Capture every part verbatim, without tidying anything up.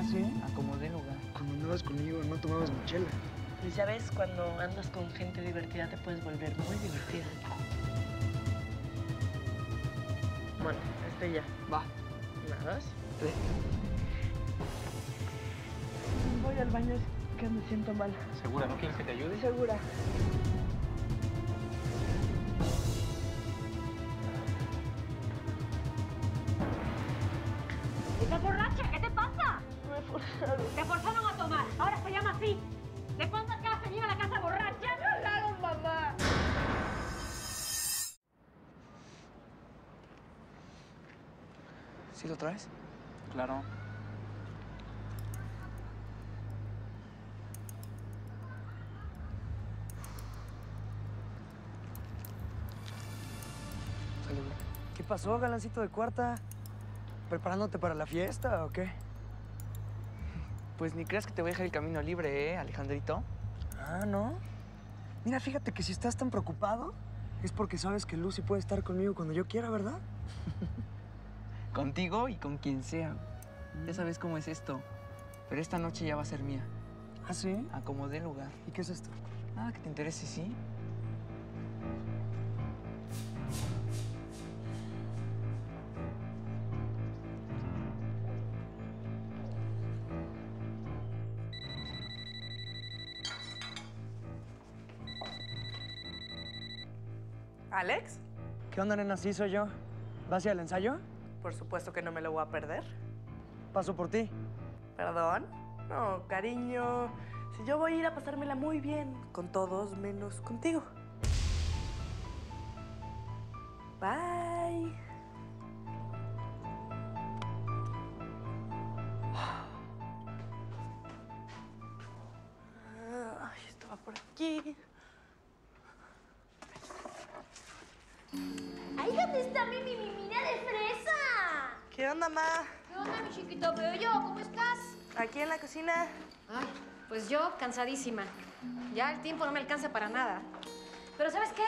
Así, a como de lugar. Cuando andabas conmigo no tomabas mi chela. Y sabes, cuando andas con gente divertida te puedes volver muy divertida. Bueno, este ya. Va. Una, dos, tres. Voy al baño, que me siento mal. ¿Segura? ¿No quieres que te ayude? Segura. ¡Estás borracha! ¿Qué te pasa? Me forzaron. Te forzaron a tomar. Ahora se llama así. ¿Le pones acá, señora, a la casa borracha? ¡Me hablaron, mamá! ¿Sí lo traes? Claro. ¿Qué pasó, galancito de cuarta? ¿Preparándote para la fiesta o qué? Pues ni creas que te voy a dejar el camino libre, ¿eh, Alejandrito? Ah, ¿no? Mira, fíjate que si estás tan preocupado es porque sabes que Lucy puede estar conmigo cuando yo quiera, ¿verdad? Contigo y con quien sea. Mm. Ya sabes cómo es esto. Pero esta noche ya va a ser mía. ¿Ah, sí? Acomodé el lugar. ¿Y qué es esto? Nada que te interese, ¿sí? ¿Alex? ¿Qué onda, nena? Sí, soy yo. ¿Vas al ensayo? Por supuesto que no me lo voy a perder. Paso por ti. ¿Perdón? No, cariño. Si yo voy a ir a pasármela muy bien, con todos menos contigo. Bye. Ay, esto va por aquí. ¡Ahí dónde está mi mimimina de fresa! ¿Qué onda, ma? ¿Qué onda, mi chiquito? Pero yo, ¿cómo estás? Aquí en la cocina. Ay, pues yo cansadísima. Ya el tiempo no me alcanza para nada. Pero ¿sabes qué?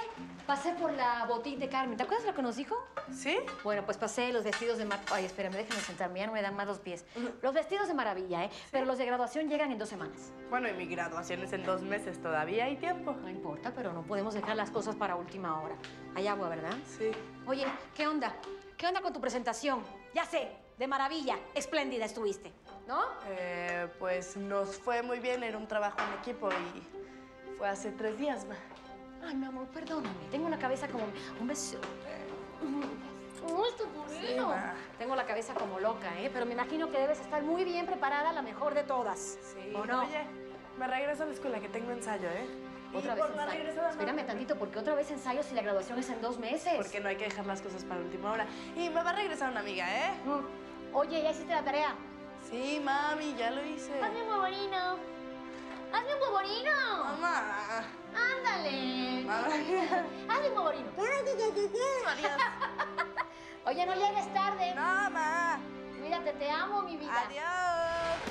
Pasé por la botín de Carmen. ¿Te acuerdas lo que nos dijo? ¿Sí? Bueno, pues pasé los vestidos de... Mar... Ay, espérame, déjenme sentarme. Ya no me dan más los pies. Los vestidos de maravilla, ¿eh? ¿Sí? Pero los de graduación llegan en dos semanas. Bueno, y mi graduación es en dos meses. Todavía hay tiempo. No importa, pero no podemos dejar las cosas para última hora. Hay agua, ¿verdad? Sí. Oye, ¿qué onda? ¿Qué onda con tu presentación? Ya sé, de maravilla. Espléndida estuviste, ¿no? Eh, pues nos fue muy bien. Era un trabajo en equipo y fue hace tres días, ma. Ay, mi amor, perdóname. Tengo la cabeza como... Un beso... ¡Oh, esto burrino! Tengo la cabeza como loca, ¿eh? Pero me imagino que debes estar muy bien preparada, la mejor de todas. Sí. ¿O no? Oye, me regreso a la escuela, que tengo ensayo, ¿eh? Otra vez ensayo. Espérame tantito, porque otra vez ensayo si la graduación es en dos meses. Porque no hay que dejar las cosas para última hora. Y me va a regresar una amiga, ¿eh? Mm. Oye, ¿ya hiciste la tarea? Sí, mami, ya lo hice. Hazme un boborino. ¡Hazme un boborino! ¡Mamá! ¡Ándale! ¡Hazme un boborino! Oye, no llegues tarde. No, ma. Cuídate, te amo, mi vida. Adiós.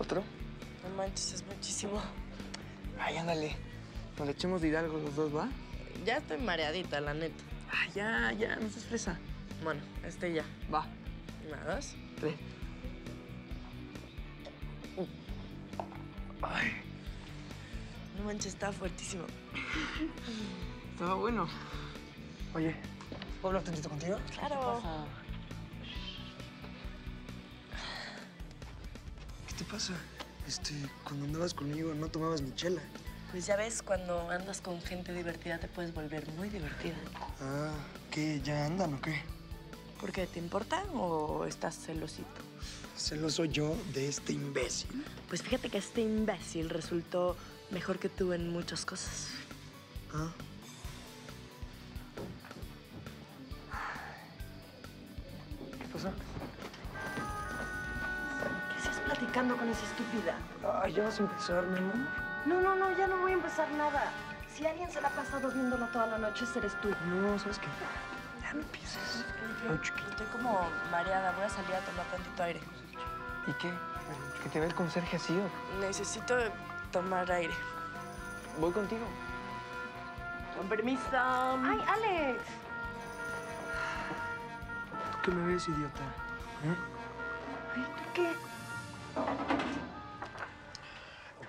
¿Otro? No manches, es muchísimo. Ay, ándale. Nos le echemos de hidalgo los dos, ¿va? Ya estoy mareadita, la neta. Ay, ya, ya, no seas fresa. Bueno, este ya. Va. Una, dos, tres. Uh. Ay. No manches, estaba fuertísimo. Estaba bueno. Oye, ¿puedo hablar tantito contigo? Claro. ¿Qué pasa? ¿Qué pasa? Este, cuando andabas conmigo no tomabas mi chela. Pues ya ves, cuando andas con gente divertida te puedes volver muy divertida. Ah, ¿qué? ¿Ya andan o qué? ¿Por qué? ¿Te importa o estás celosito? ¿Celoso yo de este imbécil? Pues fíjate que este imbécil resultó mejor que tú en muchas cosas. ¿Ah? ¿Qué pasó? ¿Qué estás platicando con esa estúpida? Ay, ya vas a empezar, mi amor. No, no, no, ya no voy a empezar nada. Si alguien se la ha pasado viéndola toda la noche, eres tú. No, ¿sabes qué? Ya no empieces. Yo, yo, yo, estoy como mareada. Voy a salir a tomar tantito aire. ¿Y qué? ¿Que te ve el conserje así o...? Necesito tomar aire. Voy contigo. Con permiso. ¡Ay, Alex! ¿Tú qué me ves, idiota? ¿Eh? Ay, ¿tú qué?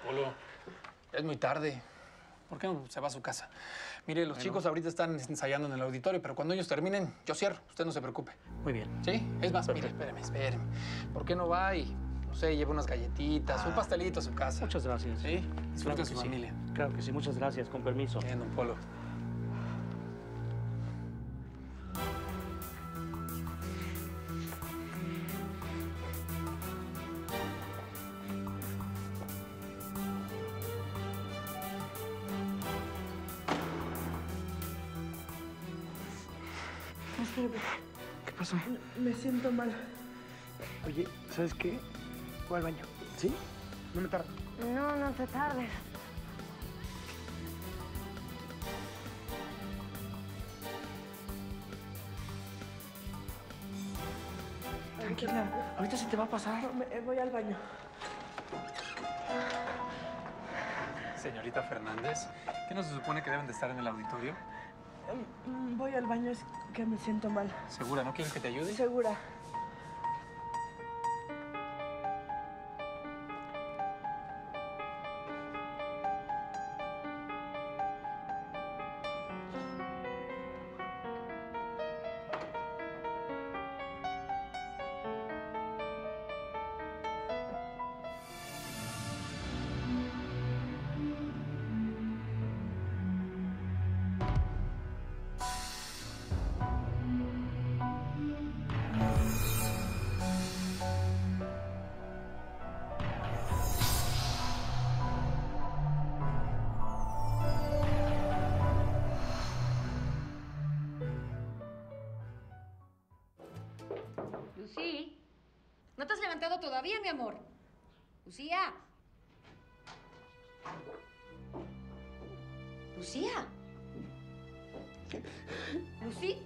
Apolo. Es muy tarde. ¿Por qué no se va a su casa? Mire, los bueno. chicos ahorita están ensayando en el auditorio, pero cuando ellos terminen, yo cierro. Usted no se preocupe. Muy bien. ¿Sí? Es más, perfecto. Mire, espérame, espérame. ¿Por qué no va y, no sé, lleva unas galletitas, ah, un pastelito a su casa? Muchas gracias. ¿Sí? Disfruta claro su sí. familia. Claro que sí. Muchas gracias. Con permiso. Bien, don Polo. ¿Qué pasó? Me siento mal. Oye, ¿sabes qué? Voy al baño. ¿Sí? No me tardo. No, no te tardes. Tranquila, ahorita se te va a pasar. No, me, voy al baño. Señorita Fernández, ¿qué no se supone que deben de estar en el auditorio? Voy al baño, es que me siento mal. ¿Segura? ¿No quieres que te ayude? Segura. Lucy, ¿no te has levantado todavía, mi amor? Lucía. Lucía. Lucy.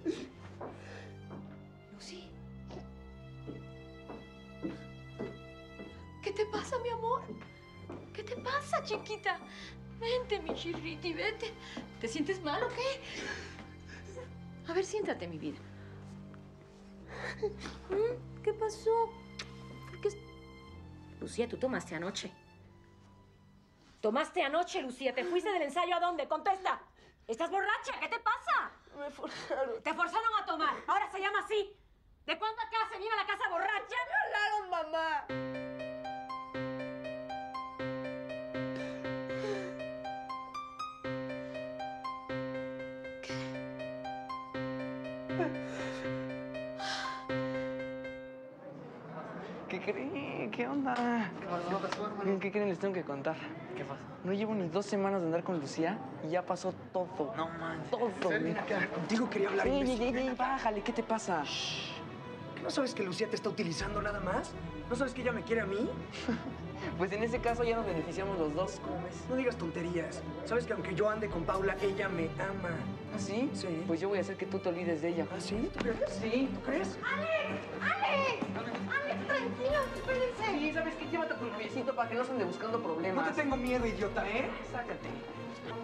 Lucy. ¿Qué te pasa, mi amor? ¿Qué te pasa, chiquita? Vente, mi chirriti, vente. ¿Te sientes mal o qué? A ver, siéntate, mi vida. ¿Qué pasó? ¿Por qué? Lucía, tú tomaste anoche. Tomaste anoche, Lucía. ¿Te fuiste del ensayo a dónde? ¡Contesta! ¡Estás borracha! ¿Qué te pasa? Me forzaron. Te forzaron a tomar. Ahora se llama así. ¿De cuándo acá se viene a la casa borracha? ¡Me hablaron, mamá! ¿Qué, ¿Qué onda? ¿Qué pasó? ¿Qué pasó, hermano? ¿Qué creen? Les tengo que contar. ¿Qué pasa? No llevo ni dos semanas de andar con Lucía y ya pasó todo. No manches. Todo. Ven acá. Cara. Contigo quería hablar. Ey, ey, ey, ey, bájale. ¿Qué te pasa? Shh. ¿No sabes que Lucía te está utilizando nada más? ¿No sabes que ella me quiere a mí? Pues en ese caso ya nos beneficiamos los dos. ¿Cómo ves? No digas tonterías. Sabes que aunque yo ande con Paula, ella me ama. ¿Ah, sí? Sí. Pues yo voy a hacer que tú te olvides de ella. ¿Ah, sí? ¿Tú crees? Sí. ¿Tú crees? ¡Alex! ¡Alex! Tranquilo, espérense. Sí, ¿sabes qué? Llévate a tu noviecito para que no se ande buscando problemas. No te tengo miedo, idiota, ¿eh? Sácate.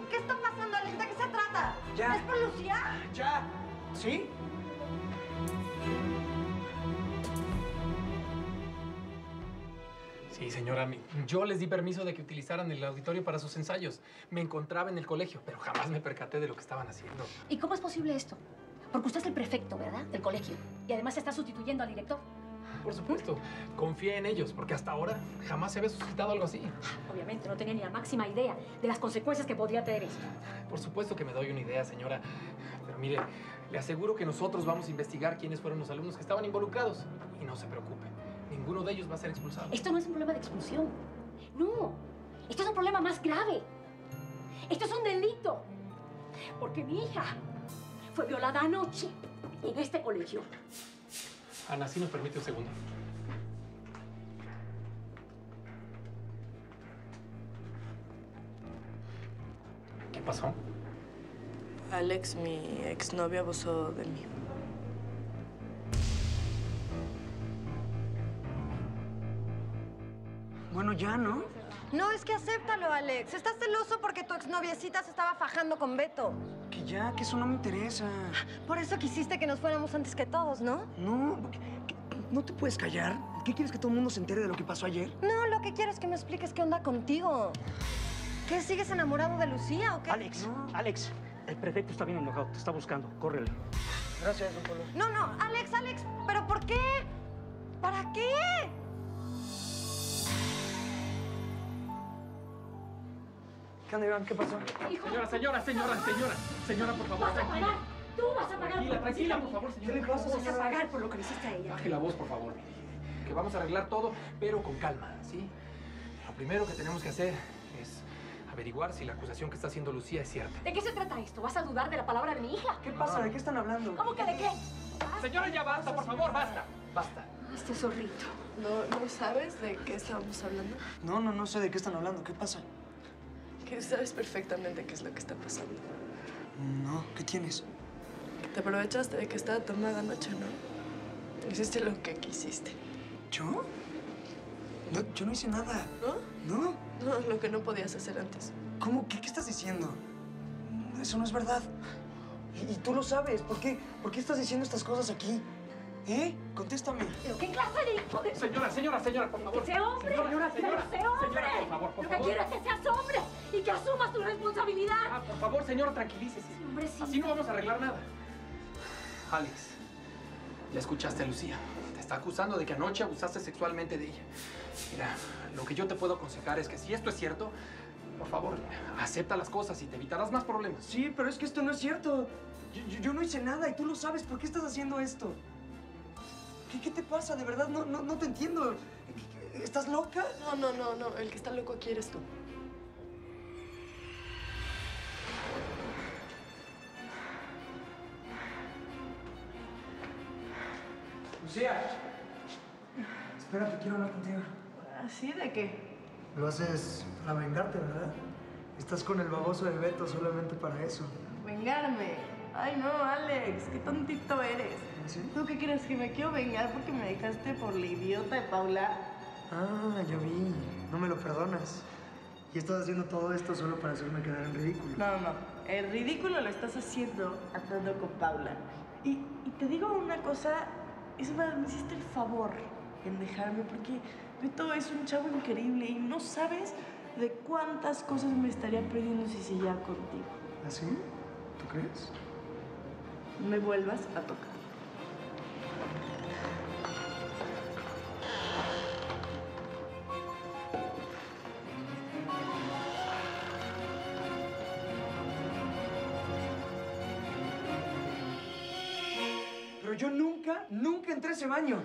¿Qué está pasando, Alex? ¿De qué se trata? Ya. ¿Es por Lucía? Ya. ¿Sí? Sí, señora, yo les di permiso de que utilizaran el auditorio para sus ensayos. Me encontraba en el colegio, pero jamás me percaté de lo que estaban haciendo. ¿Y cómo es posible esto? Porque usted es el prefecto, ¿verdad? Del colegio. Y además está sustituyendo al director. Por supuesto. Confía en ellos, porque hasta ahora jamás se había suscitado algo así. Obviamente, no tenía ni la máxima idea de las consecuencias que podría tener esto. Por supuesto que me doy una idea, señora. Pero mire, le aseguro que nosotros vamos a investigar quiénes fueron los alumnos que estaban involucrados. Y no se preocupe, ninguno de ellos va a ser expulsado. Esto no es un problema de expulsión. No, esto es un problema más grave. Esto es un delito. Porque mi hija fue violada anoche en este colegio. Ana, si nos permite un segundo. ¿Qué pasó? Alex, mi exnovio, abusó de mí. Bueno, ya, ¿no? No, es que acéptalo, Alex. Estás celoso porque tu exnoviecita se estaba fajando con Beto. Que ya, que eso no me interesa. Por eso quisiste que nos fuéramos antes que todos, ¿no? No, ¿qué, no te puedes callar? ¿Qué quieres, que todo el mundo se entere de lo que pasó ayer? No, lo que quiero es que me expliques qué onda contigo. ¿Qué, sigues enamorado de Lucía o qué? Alex, no. Alex, el prefecto está bien enojado, te está buscando, córrele. Gracias, don Pablo. No, no, Alex, Alex, ¿pero por qué? ¿Para qué? ¿Qué onda, Iván? ¿Qué pasó? Hijo, señora, señora, señora, señora, señora, por favor, tranquila. Tú vas a pagar. Tranquila, tranquila, por favor, señora. ¿Qué le vas a pagar por lo que le hiciste a ella? Baje la voz, por favor. Que vamos a arreglar todo, pero con calma, ¿sí? Lo primero que tenemos que hacer es averiguar si la acusación que está haciendo Lucía es cierta. ¿De qué se trata esto? ¿Vas a dudar de la palabra de mi hija? ¿Qué pasa? ¿De qué están hablando? ¿Cómo que de qué? Señora, ya basta, por favor, basta. Basta. Este zorrito. ¿No, no sabes de qué estábamos hablando? No, no, no sé de qué están hablando. ¿Qué pasa? Sabes perfectamente qué es lo que está pasando. No, ¿qué tienes? Te aprovechaste de que estaba tomada anoche, ¿no? Hiciste lo que quisiste. ¿Yo? No, yo no hice nada. ¿No? ¿No? No, lo que no podías hacer antes. ¿Cómo? ¿Qué, qué estás diciendo? Eso no es verdad. Y, y tú lo sabes. ¿Por qué? ¿Por qué estás diciendo estas cosas aquí? ¿Eh? Contéstame. ¿Pero qué clase de hijo de...? Señora, señora, señora, por favor. ¡Que sea hombre! Señora, señora, señora, señora, señora, por favor, por favor. Lo que quiero es que seas hombre y que asumas tu responsabilidad. Ah, por favor, señora, tranquilícese. Sí, así no vamos a arreglar nada. Alex, ya escuchaste a Lucía. Te está acusando de que anoche abusaste sexualmente de ella. Mira, lo que yo te puedo aconsejar es que si esto es cierto, por favor, acepta las cosas y te evitarás más problemas. Sí, pero es que esto no es cierto. Yo, yo, yo no hice nada y tú lo sabes. ¿Por qué estás haciendo esto? ¿Qué, ¿Qué te pasa? De verdad, no, no, no te entiendo. ¿Estás loca? No, no, no, no. El que está loco aquí eres tú. Lucía. Espérate, quiero hablar contigo. ¿Así de qué? Lo haces para vengarte, ¿verdad? Estás con el baboso de Beto solamente para eso. ¿Vengarme? Ay, no, Alex, qué tontito eres. ¿Sí? ¿Tú qué crees? ¿Que me quiero vengar porque me dejaste por la idiota de Paula? Ah, yo vi. No me lo perdonas. Y estás haciendo todo esto solo para hacerme quedar en ridículo. No, no. El ridículo lo estás haciendo andando con Paula. Y, y te digo una cosa, es más, me hiciste el favor en dejarme porque Beto es un chavo increíble y no sabes de cuántas cosas me estaría perdiendo si seguía contigo. ¿Ah, sí? ¿Tú crees? Me vuelvas a tocar. Pero yo nunca, nunca entré a ese baño.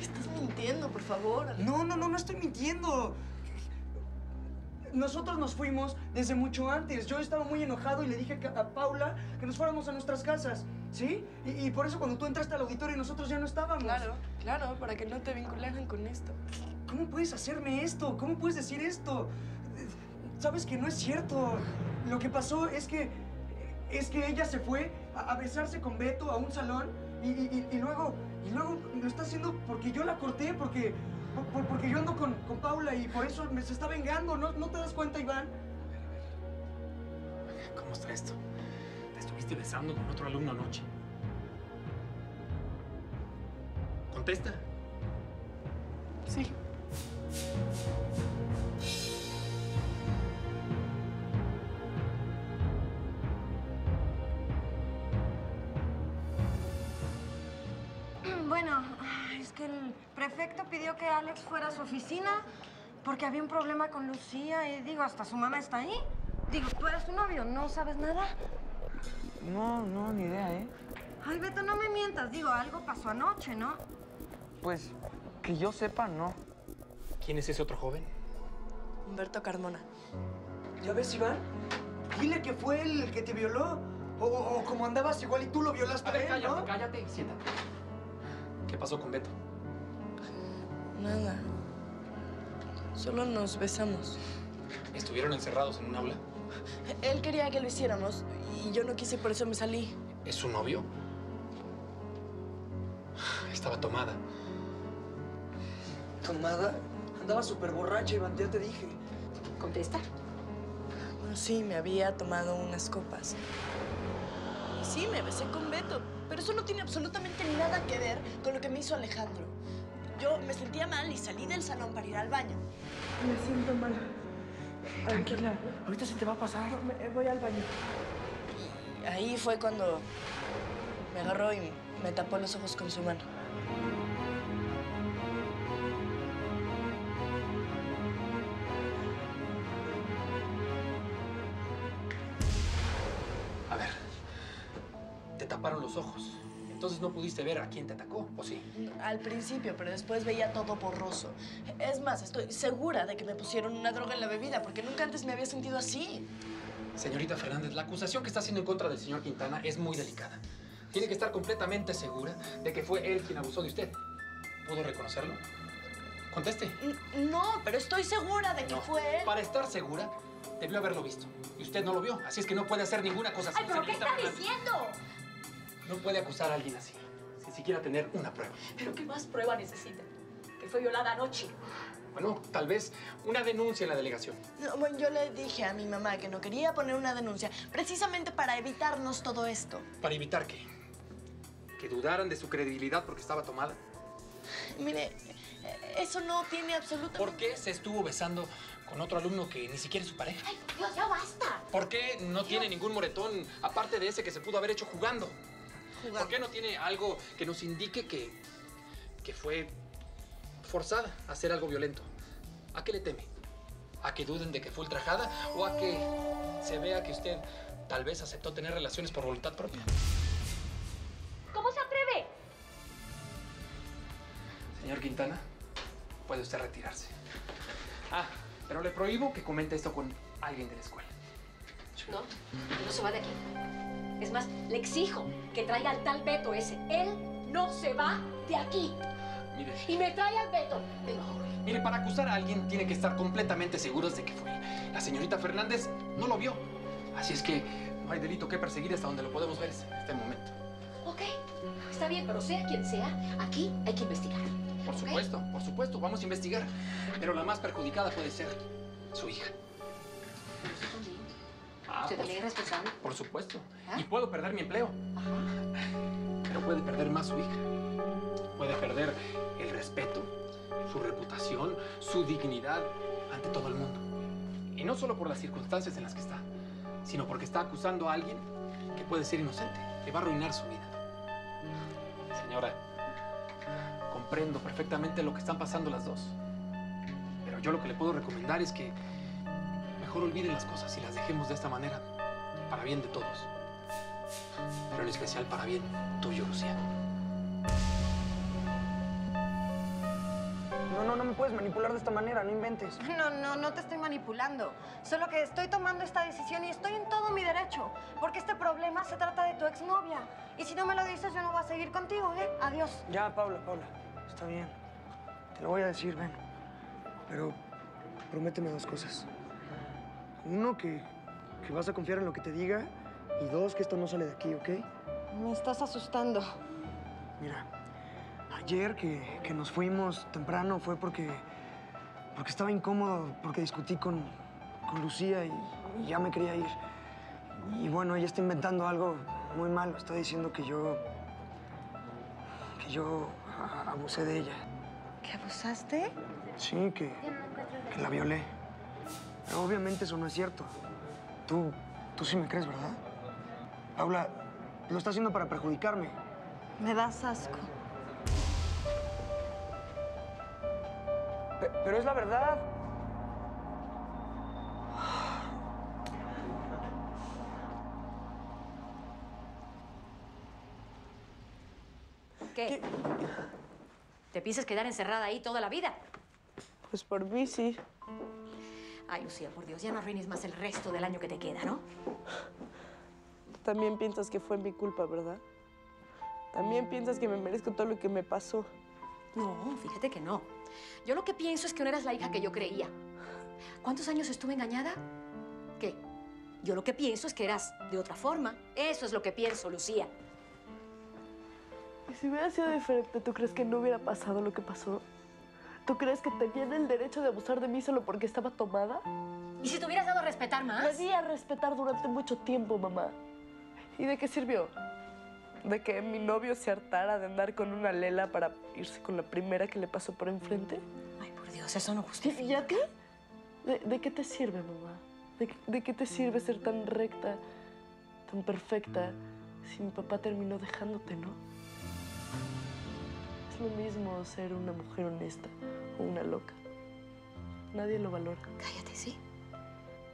Estás mintiendo, por favor. No, no, no, no estoy mintiendo. Nosotros nos fuimos desde mucho antes. Yo estaba muy enojado y le dije a Paula que nos fuéramos a nuestras casas, ¿sí? Y, y por eso cuando tú entraste al auditorio nosotros ya no estábamos. Claro, claro, para que no te vincularan con esto. ¿Cómo puedes hacerme esto? ¿Cómo puedes decir esto? Sabes que no es cierto. Lo que pasó es que, es que ella se fue a, a besarse con Beto a un salón y, y, y, luego, y luego lo está haciendo porque yo la corté, porque... Por, porque yo ando con, con Paula y por eso me se está vengando. ¿No, no te das cuenta, Iván? A ver, a ver. ¿Cómo está esto? Te estuviste besando con otro alumno anoche. ¿Contesta? Sí. Bueno, es que el... prefecto pidió que Alex fuera a su oficina porque había un problema con Lucía y, digo, hasta su mamá está ahí. Digo, tú eres su novio, ¿no sabes nada? No, no, ni idea, ¿eh? Ay, Beto, no me mientas. Digo, algo pasó anoche, ¿no? Pues, que yo sepa, no. ¿Quién es ese otro joven? Humberto Carmona. ¿Ya ves, Iván? Dile que fue el que te violó. O, o como andabas igual y tú lo violaste a él, cállate, ¿no? Cállate, siéntate. ¿Qué pasó con Beto? Nada. Solo nos besamos. ¿Estuvieron encerrados en un aula? Él quería que lo hiciéramos y yo no quise, por eso me salí. ¿Es su novio? Estaba tomada. ¿Tomada? Andaba súper borracha, Iván, ya te dije. ¿Contesta? Bueno, sí, me había tomado unas copas. Y sí, me besé con Beto, pero eso no tiene absolutamente nada que ver con lo que me hizo Alejandro. Yo me sentía mal y salí del salón para ir al baño. Me siento mal. Tranquila, ahorita se te va a pasar. Me, voy al baño. Y ahí fue cuando me agarró y me tapó los ojos con su mano. A ver, te taparon los ojos. Entonces no pudiste ver a quién te atacó, ¿o sí? Al principio, pero después veía todo borroso. Es más, estoy segura de que me pusieron una droga en la bebida, porque nunca antes me había sentido así. Señorita Fernández, la acusación que está haciendo en contra del señor Quintana es muy delicada. Tiene que estar completamente segura de que fue él quien abusó de usted. ¿Pudo reconocerlo? Conteste. No, pero estoy segura de que no fue él. Para estar segura, debió haberlo visto. Y usted no lo vio, así es que no puede hacer ninguna cosa así. ¡Ay, pero qué está diciendo! No puede acusar a alguien así, sin siquiera tener una prueba. ¿Pero qué más prueba necesita? Que fue violada anoche. Bueno, tal vez una denuncia en la delegación. No, bueno, yo le dije a mi mamá que no quería poner una denuncia, precisamente para evitarnos todo esto. ¿Para evitar qué? ¿Que dudaran de su credibilidad porque estaba tomada? Mire, eso no tiene absolutamente... ¿Por qué se estuvo besando con otro alumno que ni siquiera es su pareja? ¡Ay, Dios, ya basta! ¿Por qué no Dios. tiene ningún moretón, aparte de ese que se pudo haber hecho jugando? Jugando. ¿Por qué no tiene algo que nos indique que, que fue forzada a hacer algo violento? ¿A qué le teme? ¿A que duden de que fue ultrajada o a que se vea que usted tal vez aceptó tener relaciones por voluntad propia? ¿Cómo se atreve? Señor Quintana, puede usted retirarse. Ah, pero le prohíbo que comente esto con alguien de la escuela. No, no se va de aquí. Es más, le exijo que traiga al tal Beto ese. Él no se va de aquí. Mire. Y me trae al Beto. Pero... Mire, para acusar a alguien tiene que estar completamente seguros de que fue. La señorita Fernández no lo vio. Así es que no hay delito que perseguir hasta donde lo podemos ver en este momento. Ok, está bien, pero sea quien sea, aquí hay que investigar. Por ¿okay? supuesto, por supuesto, vamos a investigar. Pero la más perjudicada puede ser su hija. Ah, ¿usted también es responsable? Por supuesto. ¿Eh? Y puedo perder mi empleo. Ajá. Pero puede perder más su hija. Puede perder el respeto, su reputación, su dignidad ante todo el mundo. Y no solo por las circunstancias en las que está, sino porque está acusando a alguien que puede ser inocente, que va a arruinar su vida. Señora, comprendo perfectamente lo que están pasando las dos. Pero yo lo que le puedo recomendar es que mejor olviden las cosas y las dejemos de esta manera, para bien de todos, pero en especial para bien tuyo, Lucía. No, no, no me puedes manipular de esta manera, no inventes. No, no, no te estoy manipulando, solo que estoy tomando esta decisión y estoy en todo mi derecho, porque este problema se trata de tu exnovia, y si no me lo dices yo no voy a seguir contigo, ¿eh? Adiós. Ya, Paula, Paula, está bien, te lo voy a decir, ven, pero prométeme dos cosas. Uno, que, que vas a confiar en lo que te diga. Y dos, que esto no sale de aquí, ¿ok? Me estás asustando. Mira, ayer que, que nos fuimos temprano fue porque, porque estaba incómodo, porque discutí con, con Lucía y, y ya me quería ir. Y bueno, ella está inventando algo muy malo. Está diciendo que yo, que yo a, abusé de ella. ¿Que abusaste? Sí, que, que la violé. Pero obviamente eso no es cierto. Tú, tú sí me crees, ¿verdad? Paula, lo está haciendo para perjudicarme. Me das asco. Pero es la verdad. ¿Qué? ¿Qué? ¿Te piensas quedar encerrada ahí toda la vida? Pues por mí, sí. Ay, Lucía, por Dios, ya no arruines más el resto del año que te queda, ¿no? Tú también piensas que fue mi culpa, ¿verdad? También piensas que me merezco todo lo que me pasó. No, fíjate que no. Yo lo que pienso es que no eras la hija que yo creía. ¿Cuántos años estuve engañada? ¿Qué? Yo lo que pienso es que eras de otra forma. Eso es lo que pienso, Lucía. ¿Y si hubiera sido diferente, tú crees que no hubiera pasado lo que pasó? ¿Tú crees que tenían el derecho de abusar de mí solo porque estaba tomada? ¿Y si te hubieras dado a respetar más? Me di a respetar durante mucho tiempo, mamá. ¿Y de qué sirvió? ¿De que mi novio se hartara de andar con una lela para irse con la primera que le pasó por enfrente? Ay, por Dios, eso no justifica. ¿Y ya qué? ¿De, de qué te sirve, mamá? ¿De, ¿De qué te sirve ser tan recta, tan perfecta, si mi papá terminó dejándote, no? Es lo mismo ser una mujer honesta o una loca. Nadie lo valora. Cállate, ¿sí?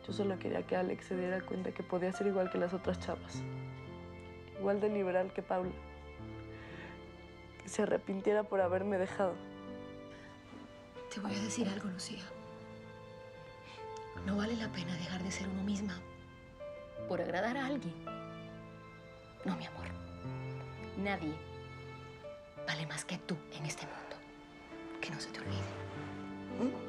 Yo solo quería que Alex se diera cuenta que podía ser igual que las otras chavas. Igual de liberal que Paula. Que se arrepintiera por haberme dejado. Te voy a decir algo, Lucía. No vale la pena dejar de ser uno misma por agradar a alguien. No, mi amor. Nadie vale más que tú en este mundo. Que no se te olvide. ¿Mm?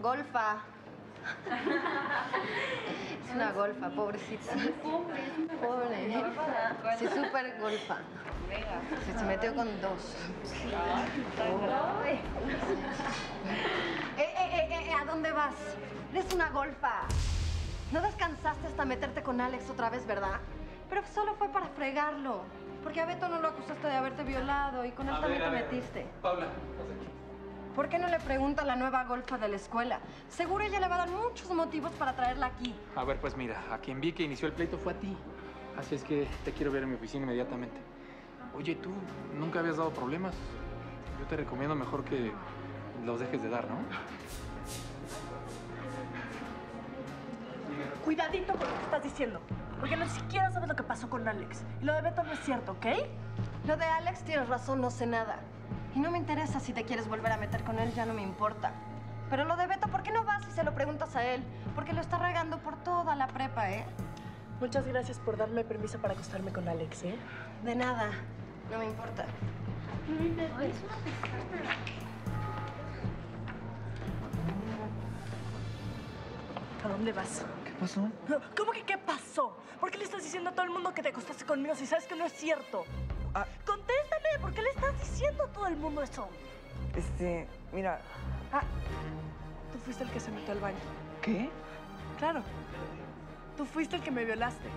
Golfa. Es una golfa, pobrecita. Pobre, pobre. Sí, súper golfa. Se metió con dos. Oh. Eh, eh, eh, eh, ¿a dónde vas? Eres una golfa. No descansaste hasta meterte con Alex otra vez, ¿verdad? Pero solo fue para fregarlo. Porque a Beto no lo acusaste de haberte violado y con él también te metiste. Paula. ¿Por qué no le pregunta a la nueva golfa de la escuela? Seguro ella le va a dar muchos motivos para traerla aquí. A ver, pues mira, a quien vi que inició el pleito fue a ti. Así es que te quiero ver en mi oficina inmediatamente. Oye, tú nunca habías dado problemas. Yo te recomiendo mejor que los dejes de dar, ¿no? Cuidadito con lo que estás diciendo. Porque ni siquiera sabes lo que pasó con Alex. Y lo de Beto no es cierto, ¿ok? Lo de Alex tienes razón, no sé nada. Y no me interesa si te quieres volver a meter con él, ya no me importa. Pero lo de Beto, ¿por qué no vas y se lo preguntas a él? Porque lo está regando por toda la prepa, ¿eh? Muchas gracias por darme permiso para acostarme con Alex, ¿eh? De nada, no me importa. ¿A dónde vas? ¿Qué pasó? ¿Cómo que qué pasó? ¿Por qué le estás diciendo a todo el mundo que te acostaste conmigo si sabes que no es cierto? Ah. Contéstame, ¿por qué le estás diciendo a todo el mundo eso? Este, mira... Ah, tú fuiste el que se metió al baño. ¿Qué? Claro. Tú fuiste el que me violaste.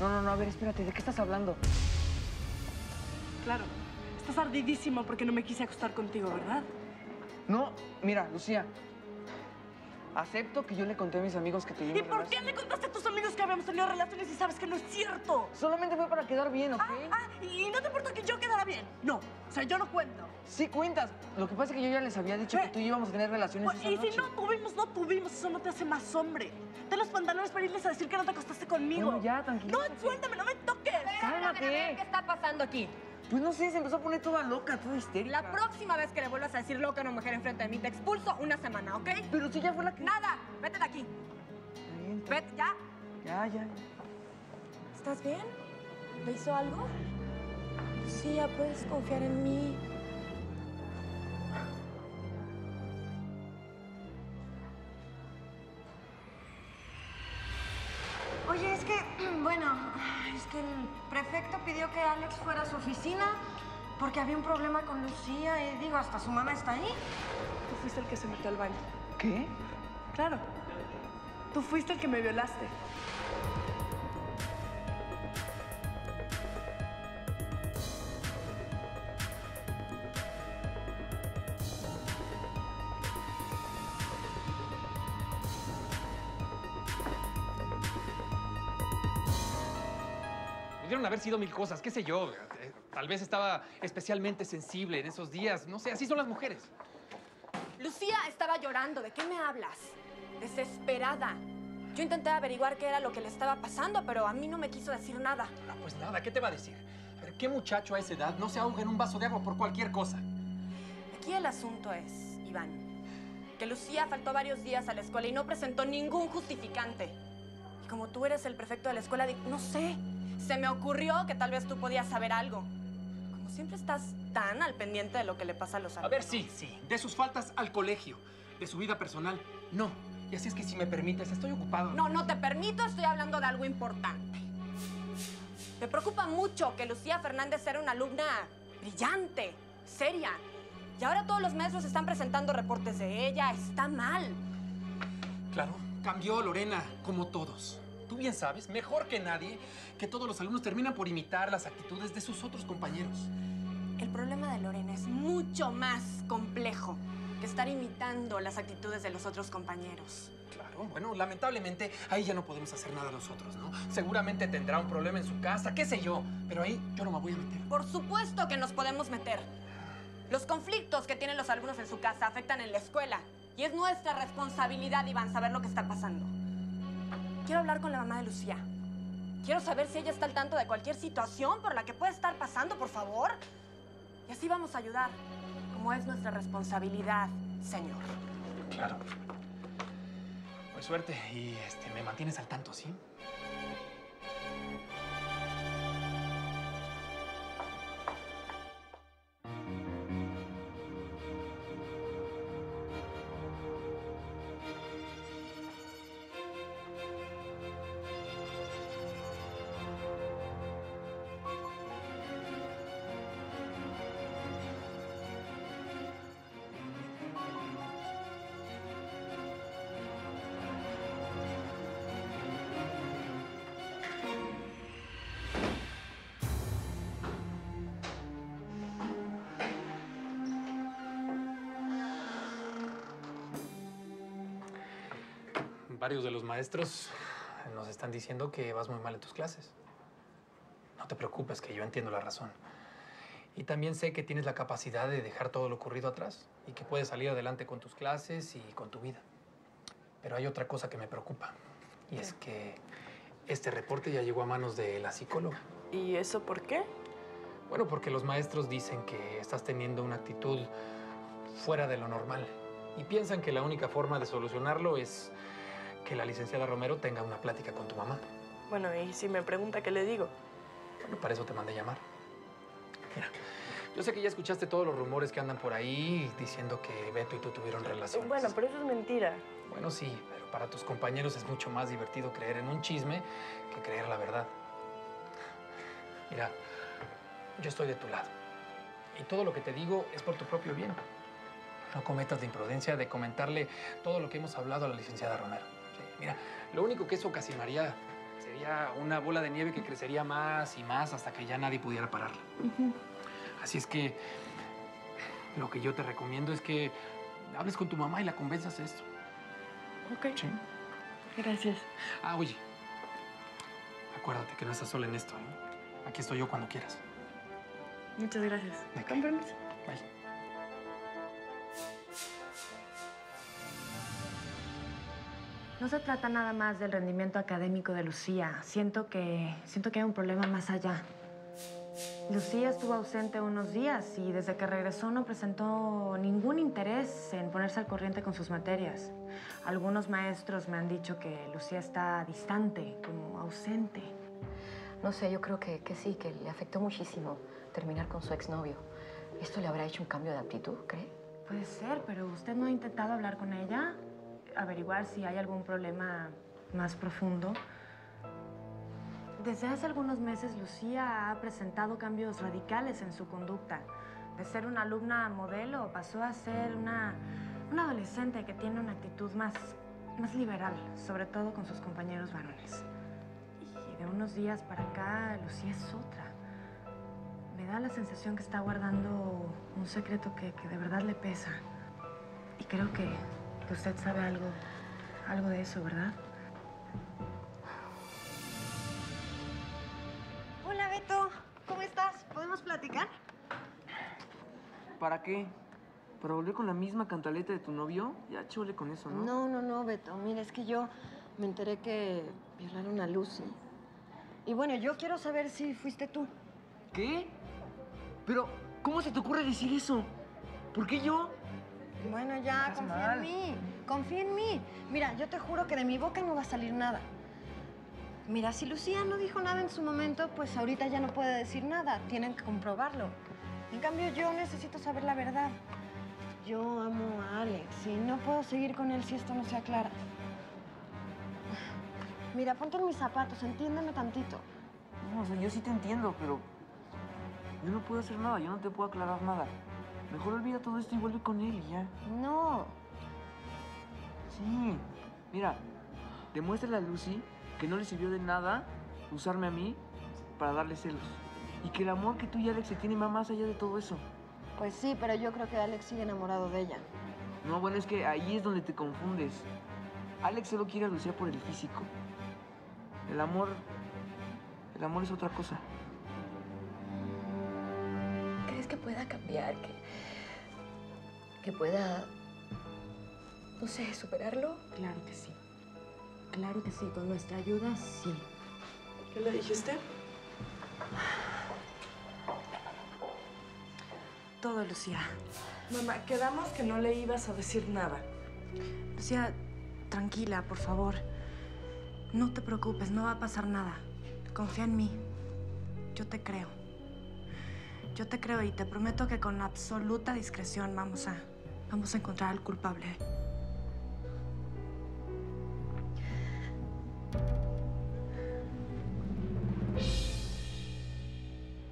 No, no, no, a ver, espérate, ¿de qué estás hablando? Claro, estás ardidísimo porque no me quise acostar contigo, ¿verdad? No, mira, Lucía, acepto que yo le conté a mis amigos que te... ¿Y por qué le contaste a tus amigos que habíamos tenido relaciones y sabes que no es cierto? Solamente fue para quedar bien, ¿ok? Ah, ah, y no te importa que yo quedara bien. No, o sea, yo no cuento. Sí cuentas. Lo que pasa es que yo ya les había dicho ¿Eh? que tú y yo íbamos a tener relaciones pues, esa Y noche. Si no tuvimos, no tuvimos. Eso no te hace más hombre. Ten los pantalones para irles a decir que no te acostaste conmigo. Bueno, ya, tranquila. No, suéltame, no me toques. Cálmate. A ver, ¿qué está pasando aquí? Pues no sé, se empezó a poner toda loca, toda histérica. La próxima vez que le vuelvas a decir loca a una mujer enfrente de mí, te expulso una semana, ¿ok? Pero si ya fue la que... ¡Nada! ¡Vete de aquí! ¡Vete, ya! Ya, ya. ¿Estás bien? ¿Le hizo algo? Sí, ya puedes confiar en mí. Oye, es que, bueno, es que el prefecto pidió que Alex fuera a su oficina porque había un problema con Lucía y, digo, hasta su mamá está ahí. Tú fuiste el que se metió al baño. ¿Qué? Claro. Tú fuiste el que me violaste. pudieron haber sido mil cosas, qué sé yo. Tal vez estaba especialmente sensible en esos días. No sé, así son las mujeres. Lucía estaba llorando. ¿De qué me hablas? Desesperada. Yo intenté averiguar qué era lo que le estaba pasando, pero a mí no me quiso decir nada. No, pues nada. ¿Qué te va a decir? A ver, ¿qué muchacho a esa edad no se ahoga en un vaso de agua por cualquier cosa? Aquí el asunto es, Iván, que Lucía faltó varios días a la escuela y no presentó ningún justificante. Y como tú eres el prefecto de la escuela, no sé, se me ocurrió que tal vez tú podías saber algo. Como siempre estás tan al pendiente de lo que le pasa a los alumnos. A ver, sí, sí, de sus faltas al colegio, de su vida personal, no. Y así es que si me permites, estoy ocupado. No, no te permito, estoy hablando de algo importante. Me preocupa mucho que Lucía Fernández era una alumna brillante, seria. Y ahora todos los maestros están presentando reportes de ella. Está mal. Claro. Cambió, Lorena, como todos. Tú bien sabes, mejor que nadie, que todos los alumnos terminan por imitar las actitudes de sus otros compañeros. El problema de Lorena es mucho más complejo que estar imitando las actitudes de los otros compañeros. Claro, bueno, lamentablemente, ahí ya no podemos hacer nada nosotros, ¿no? Seguramente tendrá un problema en su casa, qué sé yo, pero ahí yo no me voy a meter. Por supuesto que nos podemos meter. Los conflictos que tienen los alumnos en su casa afectan en la escuela. Y es nuestra responsabilidad, Iván, saber lo que está pasando. Quiero hablar con la mamá de Lucía. Quiero saber si ella está al tanto de cualquier situación por la que pueda estar pasando, por favor. Y así vamos a ayudar, como es nuestra responsabilidad, señor. Claro. Pues suerte y este, me mantienes al tanto, ¿sí? Varios de los maestros nos están diciendo que vas muy mal en tus clases. No te preocupes, que yo entiendo la razón. Y también sé que tienes la capacidad de dejar todo lo ocurrido atrás y que puedes salir adelante con tus clases y con tu vida. Pero hay otra cosa que me preocupa. Y es que este reporte ya llegó a manos de la psicóloga. ¿Y eso por qué? Bueno, porque los maestros dicen que estás teniendo una actitud fuera de lo normal. Y piensan que la única forma de solucionarlo es que la licenciada Romero tenga una plática con tu mamá. Bueno, y si me pregunta, ¿qué le digo? Bueno, para eso te mandé llamar. Mira, yo sé que ya escuchaste todos los rumores que andan por ahí diciendo que Beto y tú tuvieron relaciones. Bueno, pero eso es mentira. Bueno, sí, pero para tus compañeros es mucho más divertido creer en un chisme que creer la verdad. Mira, yo estoy de tu lado. Y todo lo que te digo es por tu propio bien. No cometas la imprudencia de comentarle todo lo que hemos hablado a la licenciada Romero. Mira, lo único que eso ocasionaría sería una bola de nieve que crecería más y más hasta que ya nadie pudiera pararla. Uh-huh. Así es que lo que yo te recomiendo es que hables con tu mamá y la convenzas de esto. Ok. ¿Sí? Gracias. Ah, oye, acuérdate que no estás sola en esto, ¿eh? Aquí estoy yo cuando quieras. Muchas gracias. ¿De qué? Con permiso. Bye. No se trata nada más del rendimiento académico de Lucía. Siento que, siento que hay un problema más allá. Lucía estuvo ausente unos días y desde que regresó no presentó ningún interés en ponerse al corriente con sus materias. Algunos maestros me han dicho que Lucía está distante, como ausente. No sé, yo creo que, que sí, que le afectó muchísimo terminar con su exnovio. ¿Esto le habrá hecho un cambio de actitud, cree? Puede ser, pero ¿usted no ha intentado hablar con ella? Averiguar si hay algún problema más profundo. Desde hace algunos meses, Lucía ha presentado cambios radicales en su conducta. De ser una alumna modelo, pasó a ser una, una adolescente que tiene una actitud más, más liberal, sobre todo con sus compañeros varones. Y de unos días para acá, Lucía es otra. Me da la sensación que está guardando un secreto que, que de verdad le pesa. Y creo que... Que usted sabe algo, algo de eso, ¿verdad? Hola, ¿Podemos platicar? ¿Para qué? ¿Para volver con la misma cantaleta de tu novio? Ya chole con eso, ¿no? No, no, no, Beto. Mira, es que yo me enteré que violaron a Lucía. Y bueno, yo quiero saber si fuiste tú. ¿Qué? Pero, ¿cómo se te ocurre decir eso? ¿Por qué yo? Bueno, ya, confía en mí. Confía en mí. Mira, yo te juro que de mi boca no va a salir nada. Mira, si Lucía no dijo nada en su momento, pues ahorita ya no puede decir nada. Tienen que comprobarlo. En cambio, yo necesito saber la verdad. Yo amo a Alex y no puedo seguir con él si esto no se aclara. Mira, ponte en mis zapatos, entiéndeme tantito. No, o sea, yo sí te entiendo, pero yo no puedo hacer nada, yo no te puedo aclarar nada. Mejor olvida todo esto y vuelve con él y ya. No. Sí. Mira, demuéstrale a Lucy que no le sirvió de nada usarme a mí para darle celos. Y que el amor que tú y Alex se tienen va más allá de todo eso. Pues sí, pero yo creo que Alex sigue enamorado de ella. No, bueno, es que ahí es donde te confundes. Alex solo quiere a Lucía por el físico. El amor... El amor es otra cosa. ¿Crees que pueda cambiar? Que, que pueda... No sé, superarlo? Claro que sí. Claro que sí. Con nuestra ayuda, sí. ¿Qué le dijiste? Todo, Lucía. Mamá, quedamos que no le ibas a decir nada. Lucía, tranquila, por favor. No te preocupes, no va a pasar nada. Confía en mí. Yo te creo. Yo te creo y te prometo que con absoluta discreción vamos a, vamos a encontrar al culpable.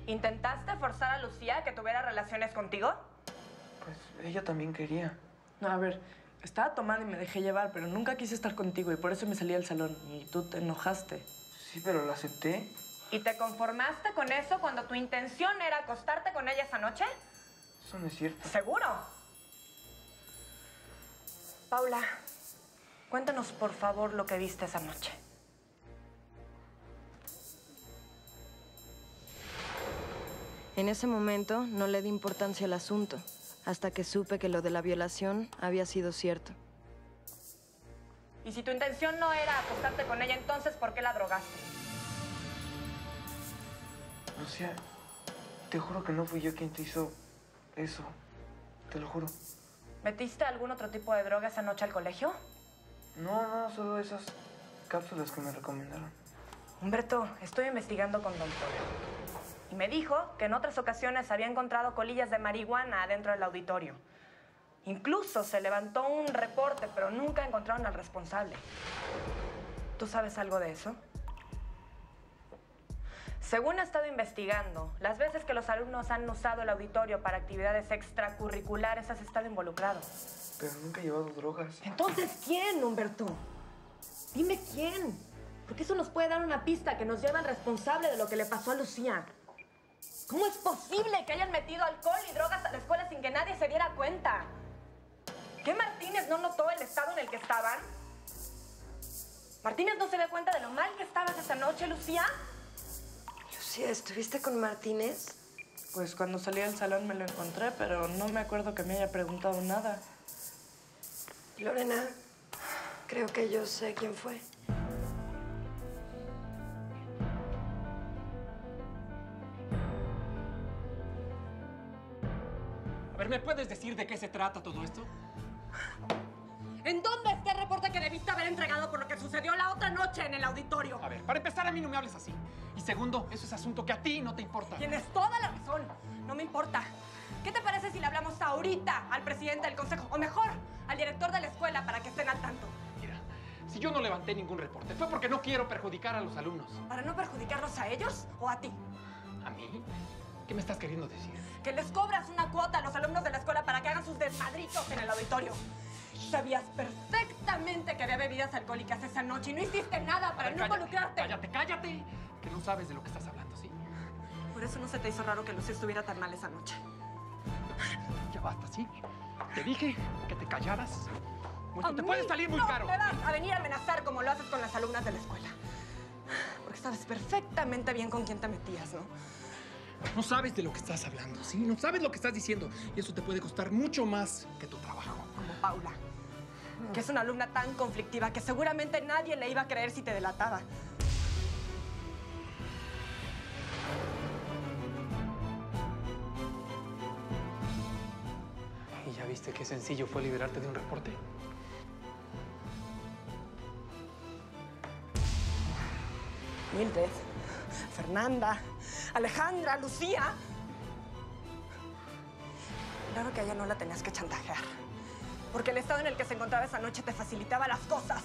¿Intentaste forzar a Lucía a que tuviera relaciones contigo? Pues ella también quería. No, a ver, estaba tomada y me dejé llevar, pero nunca quise estar contigo y por eso me salí del salón. Y tú te enojaste. Sí, pero lo acepté. ¿Y te conformaste con eso cuando tu intención era acostarte con ella esa noche? Eso no es cierto. ¿Seguro? Paula, cuéntanos por favor lo que viste esa noche. En ese momento no le di importancia al asunto, hasta que supe que lo de la violación había sido cierto. Y si tu intención no era acostarte con ella, entonces, ¿por qué la drogaste? Lucía, te juro que no fui yo quien te hizo eso. Te lo juro. ¿Metiste algún otro tipo de droga esa noche al colegio? No, no, solo esas cápsulas que me recomendaron. Humberto, estoy investigando con Don Polo. Y me dijo que en otras ocasiones había encontrado colillas de marihuana adentro del auditorio. Incluso se levantó un reporte, pero nunca encontraron al responsable. ¿Tú sabes algo de eso? Según he estado investigando, las veces que los alumnos han usado el auditorio para actividades extracurriculares has estado involucrado. Pero nunca he llevado drogas. ¿Entonces quién, Humberto? Dime quién. Porque eso nos puede dar una pista que nos lleva al responsable de lo que le pasó a Lucía. ¿Cómo es posible que hayan metido alcohol y drogas a la escuela sin que nadie se diera cuenta? ¿Qué Martínez no notó el estado en el que estaban? ¿Martínez no se dio cuenta de lo mal que estabas esa noche, Lucía? Lucía, ¿estuviste con Martínez? Pues cuando salí del salón me lo encontré, pero no me acuerdo que me haya preguntado nada. Lorena, creo que yo sé quién fue. ¿Me puedes decir de qué se trata todo esto? ¿En dónde está el reporte que debiste haber entregado por lo que sucedió la otra noche en el auditorio? A ver, para empezar, a mí no me hables así. Y segundo, eso es asunto que a ti no te importa. Tienes toda la razón. No me importa. ¿Qué te parece si le hablamos ahorita al presidente del consejo? O mejor, al director de la escuela para que estén al tanto. Mira, si yo no levanté ningún reporte, fue porque no quiero perjudicar a los alumnos. ¿Para no perjudicarlos a ellos o a ti? ¿A mí? ¿Qué me estás queriendo decir? Que les cobras una cuota a los alumnos de la escuela para que hagan sus desmadritos en el auditorio. Sabías perfectamente que había bebidas alcohólicas esa noche y no hiciste nada para ver, no cállate, involucrarte. Cállate, cállate, que no sabes de lo que estás hablando, ¿sí? Por eso no se te hizo raro que Lucía estuviera tan mal esa noche. Ya basta, ¿sí? Te dije que te callaras. Pues te puede salir muy no caro. Me vas a venir a amenazar como lo haces con las alumnas de la escuela. Porque sabes perfectamente bien con quién te metías, ¿no? No sabes de lo que estás hablando, ¿sí? No sabes lo que estás diciendo. Y eso te puede costar mucho más que tu trabajo. Como Paula, que es una alumna tan conflictiva que seguramente nadie le iba a creer si te delataba. ¿Y ya viste qué sencillo fue liberarte de un reporte? Mildred, Fernanda, Alejandra, Lucía. Claro que a ella no la tenías que chantajear, porque el estado en el que se encontraba esa noche te facilitaba las cosas.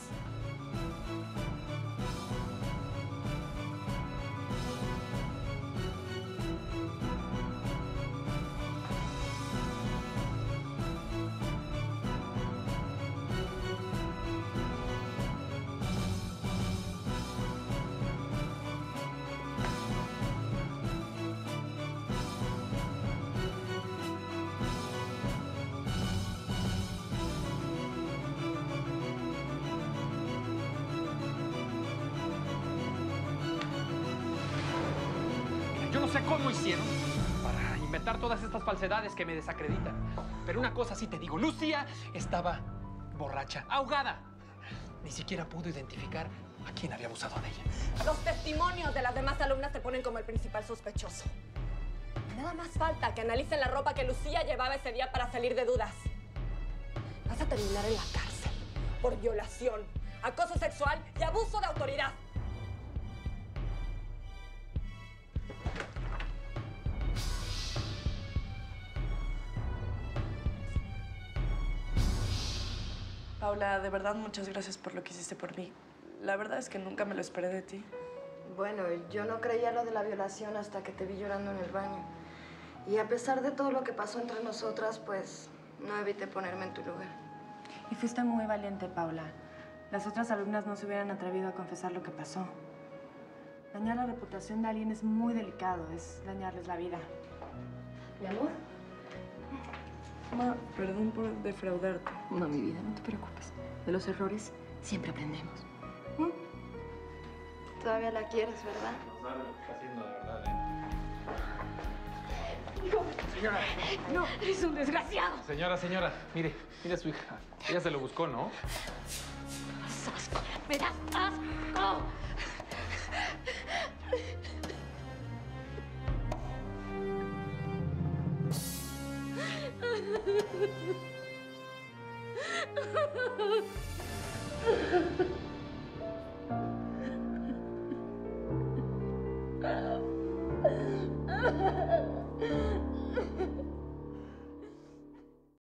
No sé cómo hicieron para inventar todas estas falsedades que me desacreditan. Pero una cosa sí te digo, Lucía estaba borracha, ahogada. Ni siquiera pudo identificar a quién había abusado de ella. Los testimonios de las demás alumnas te ponen como el principal sospechoso. Nada más falta que analicen la ropa que Lucía llevaba ese día para salir de dudas. Vas a terminar en la cárcel por violación, acoso sexual y abuso de autoridad. Paula, de verdad, muchas gracias por lo que hiciste por mí. La verdad es que nunca me lo esperé de ti. Bueno, yo no creía lo de la violación hasta que te vi llorando en el baño. Y a pesar de todo lo que pasó entre nosotras, pues, no evité ponerme en tu lugar. Y fuiste muy valiente, Paula. Las otras alumnas no se hubieran atrevido a confesar lo que pasó. Dañar la reputación de alguien es muy delicado. Es dañarles la vida. ¿Mi amor? Ma, perdón por defraudarte. No, mi vida, no te preocupes. De los errores siempre aprendemos. ¿Mm? Todavía la quieres, ¿verdad? No sabe lo que está haciendo de verdad, ¿eh? ¡Hijo! ¡Señora! ¡No! ¡Eres un desgraciado! Señora, señora, mire, mire a su hija. Ella se lo buscó, ¿no? ¡Me das asco! ¡Me das asco!